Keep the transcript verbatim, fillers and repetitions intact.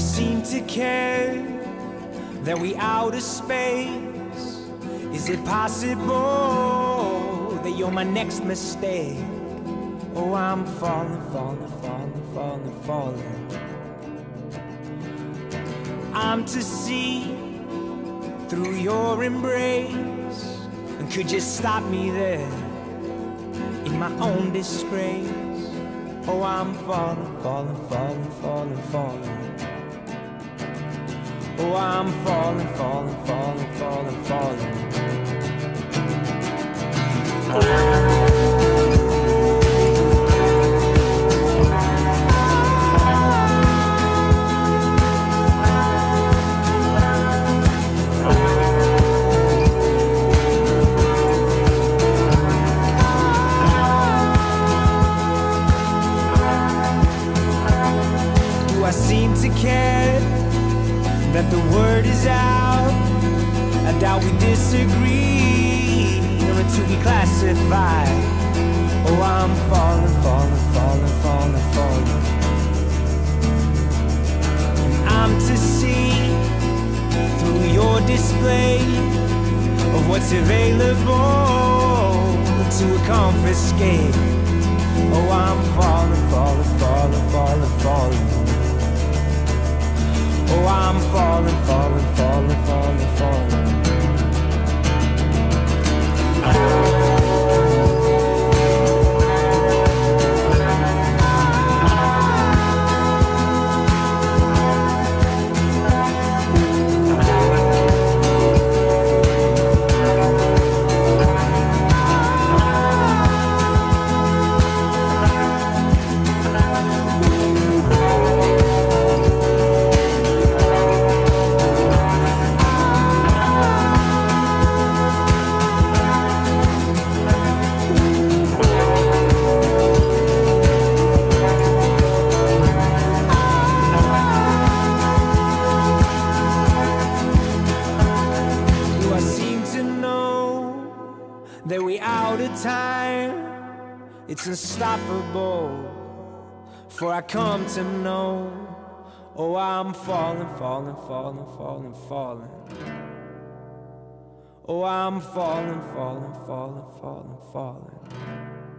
never seem to care that we out of space. Is it possible that you're my next mistake? Oh, I'm falling, falling, falling, falling, falling. I'm to see through your embrace, and could you stop me there in my own disgrace? Oh, I'm falling, falling, falling, falling, falling. Oh, I'm falling, falling, falling, falling, falling. Oh. I seem to care that the word is out. I doubt we disagree, never to be classified. Oh, I'm falling, falling, falling, falling, falling. And I'm to see through your display of what's available to confiscate. Oh, I'm falling, falling, falling, falling, falling. Oh, I'm falling, falling, falling, falling, falling. That we out of time, it's unstoppable, for I come to know. Oh, I'm falling, falling, falling, falling, falling. Oh, I'm falling, falling, falling, falling, falling.